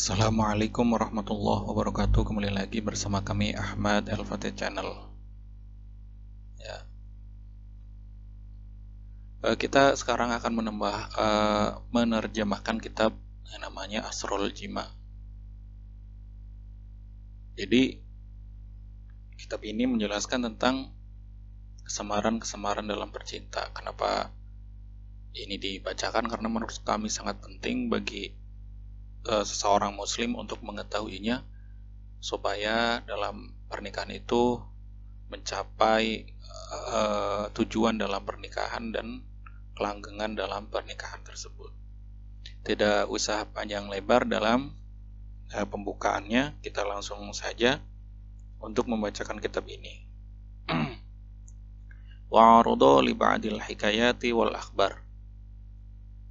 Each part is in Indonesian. Assalamualaikum warahmatullahi wabarakatuh. Kembali lagi bersama kami Ahmad El Fatih Channel. Ya. Kita sekarang akan menerjemahkan kitab yang namanya Asrorul Jima. Jadi kitab ini menjelaskan tentang kesamaran-kesamaran dalam percinta. Kenapa ini dibacakan? Karena menurut kami sangat penting bagi seseorang muslim untuk mengetahuinya, supaya dalam pernikahan itu mencapai tujuan dalam pernikahan dan kelanggengan dalam pernikahan tersebut. Tidak usah panjang lebar dalam pembukaannya, kita langsung saja untuk membacakan kitab ini. Wa'arudu li ba'dil hikayati wal akhbar.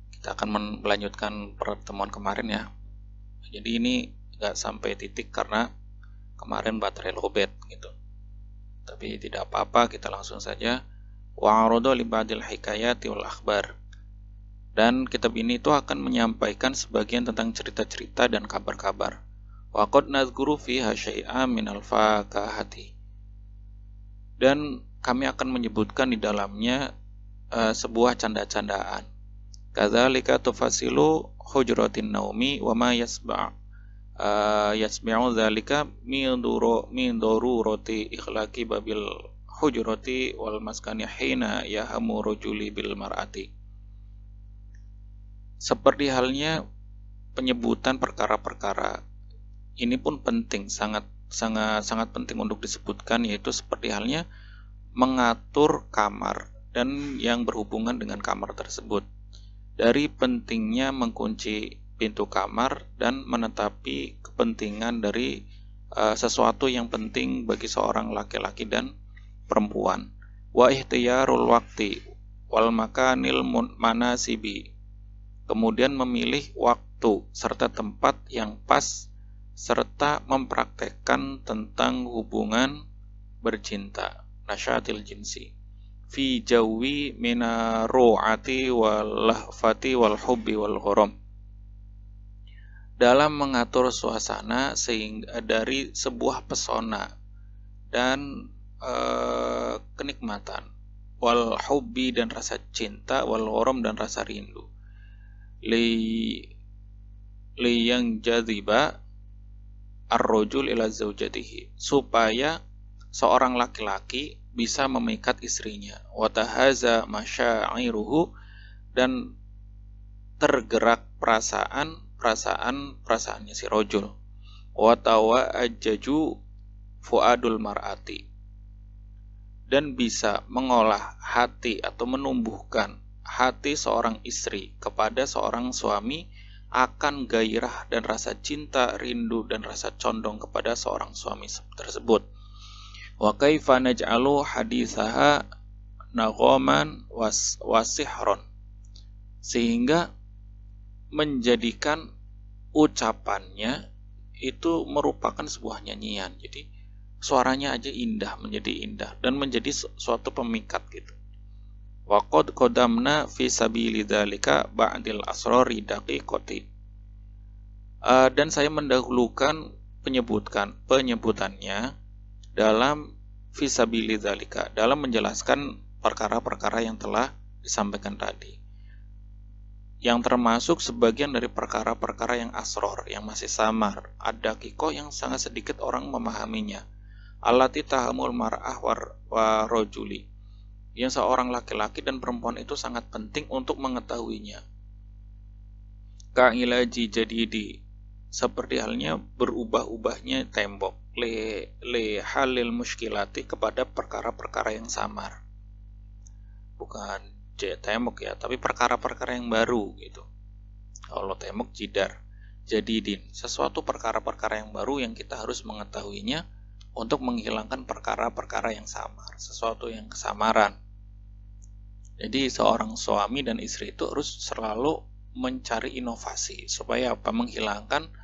Kita akan melanjutkan pertemuan kemarin ya. Jadi ini nggak sampai titik karena kemarin baterai lowbat gitu. Tapi tidak apa-apa, kita langsung saja. Wa'arudu li ba'dil hikayati wal akhbar. Dan kitab ini itu akan menyampaikan sebagian tentang cerita-cerita dan kabar-kabar. Wa qad nadhkuru fiha syai'an min al-fakahati. Dan kami akan menyebutkan di dalamnya sebuah canda-candaan. Kadzalika tufasilu hujratin naumi wa ma yasba'u dzalika min darurati ikhlaqi babil hujrati wal maskani hina yahamu rajuli bil mar'ati. Seperti halnya penyebutan perkara-perkara ini pun penting, sangat penting untuk disebutkan, yaitu seperti halnya mengatur kamar dan yang berhubungan dengan kamar tersebut. Dari pentingnya mengunci pintu kamar dan menetapi kepentingan dari sesuatu yang penting bagi seorang laki-laki dan perempuan. Wa ikhtiyarul waqti wal makanil manasibi. Kemudian memilih waktu serta tempat yang pas serta mempraktekkan tentang hubungan bercinta, nasyatil jinsi. Fi jawi mina ru'ati wal lahfati wal hubbi wal ghuram. Dalam mengatur suasana sehingga dari sebuah pesona dan kenikmatan, wal hubbi dan rasa cinta, wal ghuram dan rasa rindu. Li yang jadhiba ar-rajul ila zaujatihi, supaya seorang laki-laki bisa memikat istrinya. Watahaza masyairuhu, dan tergerak perasaannya si rojul. Watawa ajaju fuadul mar'ati, dan bisa mengolah hati atau menumbuhkan hati seorang istri kepada seorang suami akan gairah dan rasa cinta, rindu dan rasa condong kepada seorang suami tersebut. Wa kaifa naj'alu haditsaha naghaman wasihron, sehingga menjadikan ucapannya itu merupakan sebuah nyanyian. Jadi suaranya aja indah, menjadi indah dan menjadi suatu pemikat gitu. Wa qad qadamna fi sabili dzalika ba'dil asrori daqiqati. Dan saya mendahulukan penyebutannya dalam fisabili dzalika, dalam menjelaskan perkara-perkara yang telah disampaikan tadi, yang termasuk sebagian dari perkara-perkara yang asror, yang masih samar, ada kiko yang sangat sedikit orang memahaminya, allati tahamul mar'ah wa rajuli, yang seorang laki-laki dan perempuan itu sangat penting untuk mengetahuinya. Ka'ilaji jadidi, seperti halnya berubah-ubahnya tembok, le halil muskilati, kepada perkara-perkara yang samar, bukan tembok ya, tapi perkara-perkara yang baru gitu. Kalau tembok jidar, jadidin, sesuatu perkara-perkara yang baru yang kita harus mengetahuinya untuk menghilangkan perkara-perkara yang samar, sesuatu yang kesamaran. Jadi seorang suami dan istri itu harus selalu mencari inovasi supaya apa? Menghilangkan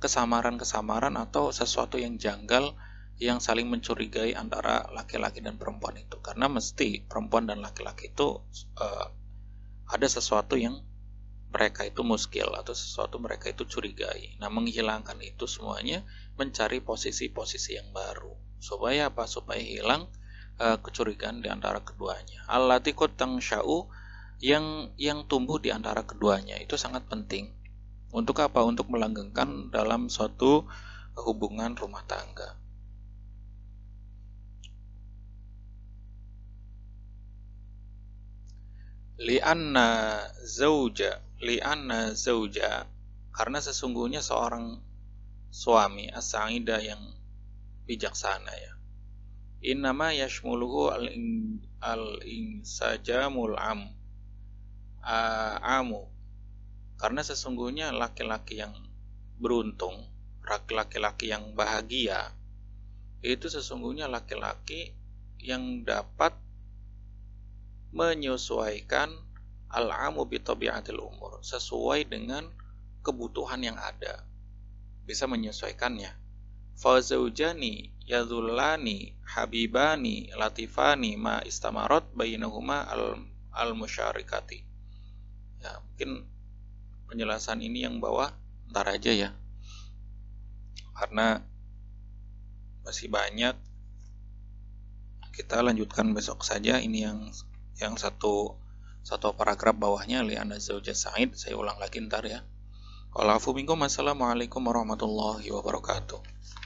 kesamaran-kesamaran atau sesuatu yang janggal yang saling mencurigai antara laki-laki dan perempuan itu, karena mesti perempuan dan laki-laki itu ada sesuatu yang mereka itu muskil atau sesuatu mereka itu curigai. Nah, menghilangkan itu semuanya mencari posisi-posisi yang baru. Supaya apa? Supaya hilang kecurigaan di antara keduanya. Allati qutangsya'u, yang tumbuh di antara keduanya itu sangat penting. Untuk apa? Untuk melanggengkan dalam suatu hubungan rumah tangga. Li'anna zawja, karena sesungguhnya seorang suami as-sa'ida yang bijaksana ya. Innama yashmuluhu al-insajamul amu. Karena sesungguhnya laki-laki yang beruntung, laki-laki yang bahagia, itu sesungguhnya laki-laki yang dapat menyesuaikan al-amu bi tabi'atil umur, sesuai dengan kebutuhan yang ada, bisa menyesuaikannya. Fa zaujani yadhullani habibani latifani ma istamarat bainahuma al-musyarikati. Ya, mungkin penjelasan ini yang bawah ntar aja ya, karena masih banyak. Kita lanjutkan besok saja. Ini yang satu paragraf bawahnya, li'anna zawja sa'id. Saya ulang lagi ntar ya. Walafu minkum, assalamualaikum warahmatullahi wabarakatuh.